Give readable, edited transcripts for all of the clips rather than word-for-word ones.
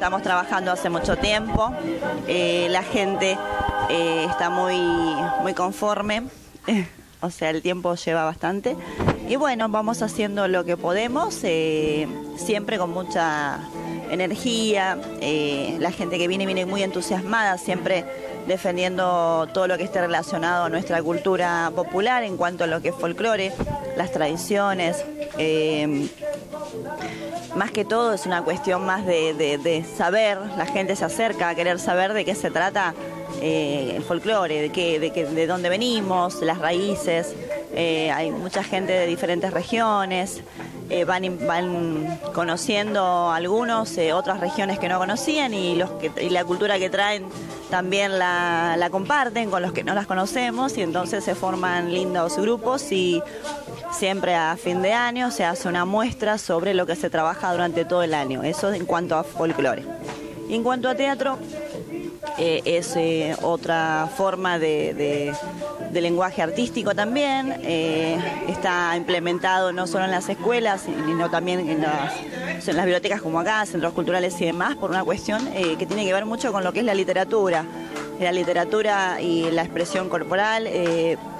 estamos trabajando hace mucho tiempo, la gente está muy conforme, o sea, el tiempo lleva bastante. Y bueno, vamos haciendo lo que podemos, siempre con mucha energía, la gente que viene muy entusiasmada, siempre defendiendo todo lo que esté relacionado a nuestra cultura popular en cuanto a lo que es folclore, las tradiciones. Más que todo es una cuestión más de saber, la gente se acerca a querer saber de qué se trata el folclore, de dónde venimos, las raíces. Hay mucha gente de diferentes regiones, van conociendo algunos, otras regiones que no conocían, y la cultura que traen también la comparten con los que no las conocemos, y entonces se forman lindos grupos, y siempre a fin de año se hace una muestra sobre lo que se trabaja durante todo el año. Eso en cuanto a folclore. Y en cuanto a teatro, es otra forma de lenguaje artístico también. Está implementado no solo en las escuelas, sino también en las bibliotecas como acá, centros culturales y demás, por una cuestión que tiene que ver mucho con lo que es la literatura. La literatura y la expresión corporal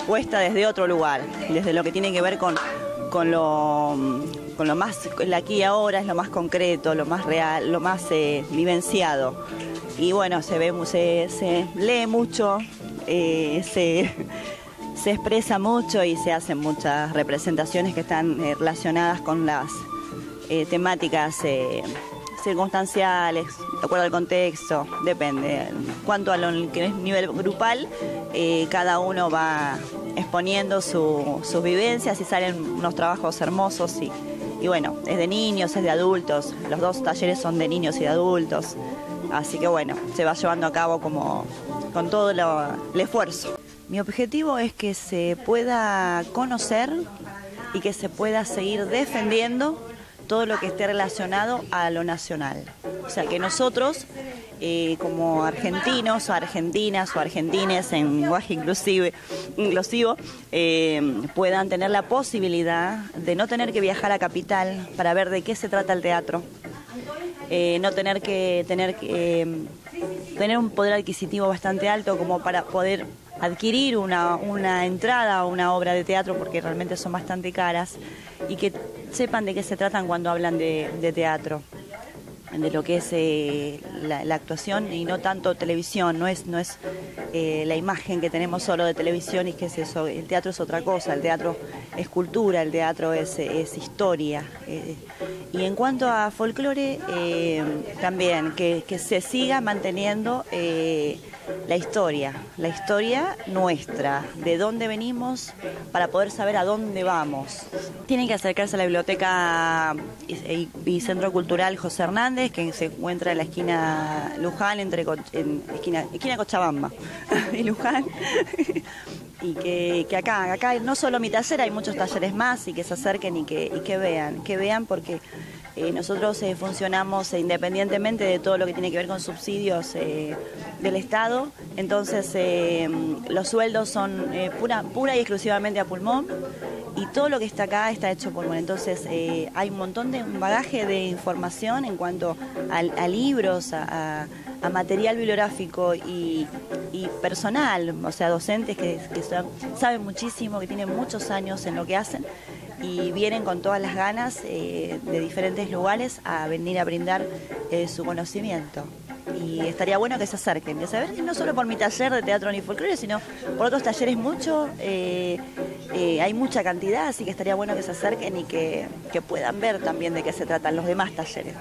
puesta desde otro lugar, desde lo que tiene que ver con lo más, el aquí y ahora, es lo más concreto, lo más real, lo más vivenciado. Y bueno, se lee mucho, se expresa mucho, y se hacen muchas representaciones que están relacionadas con las temáticas circunstanciales, de acuerdo al contexto, depende. En cuanto a lo que es nivel grupal, cada uno va exponiendo sus vivencias y salen unos trabajos hermosos. Y bueno, es de niños, es de adultos, los dos talleres son de niños y de adultos. Así que bueno, se va llevando a cabo como con todo el esfuerzo. Mi objetivo es que se pueda conocer y que se pueda seguir defendiendo todo lo que esté relacionado a lo nacional. O sea, que nosotros, como argentinos o argentinas o argentines en lenguaje inclusivo, puedan tener la posibilidad de no tener que viajar a Capital para ver de qué se trata el teatro. No tener que tener un poder adquisitivo bastante alto como para poder adquirir una entrada a una obra de teatro, porque realmente son bastante caras, y que sepan de qué se tratan cuando hablan de teatro, de lo que es la actuación, y no tanto televisión. No es la imagen que tenemos solo de televisión, y que es eso. El teatro es otra cosa, el teatro es cultura, el teatro es historia. Y en cuanto a folclore, también que se siga manteniendo la historia nuestra, de dónde venimos, para poder saber a dónde vamos. Tienen que acercarse a la biblioteca y centro cultural José Hernández, que se encuentra en la esquina Luján, esquina Cochabamba y Luján. Y que acá no solo mi taller, hay muchos talleres más, y que se acerquen y que vean, porque nosotros funcionamos independientemente de todo lo que tiene que ver con subsidios del Estado. Entonces los sueldos son pura y exclusivamente a pulmón, y todo lo que está acá está hecho a pulmón. Entonces hay un bagaje de información en cuanto a libros, a material bibliográfico y personal, o sea, docentes que saben muchísimo, que tienen muchos años en lo que hacen, y vienen con todas las ganas de diferentes lugares a venir a brindar su conocimiento. Y estaría bueno que se acerquen, que saber que no solo por mi taller de teatro ni folclore, sino por otros talleres mucho, hay mucha cantidad, así que estaría bueno que se acerquen y que puedan ver también de qué se tratan los demás talleres.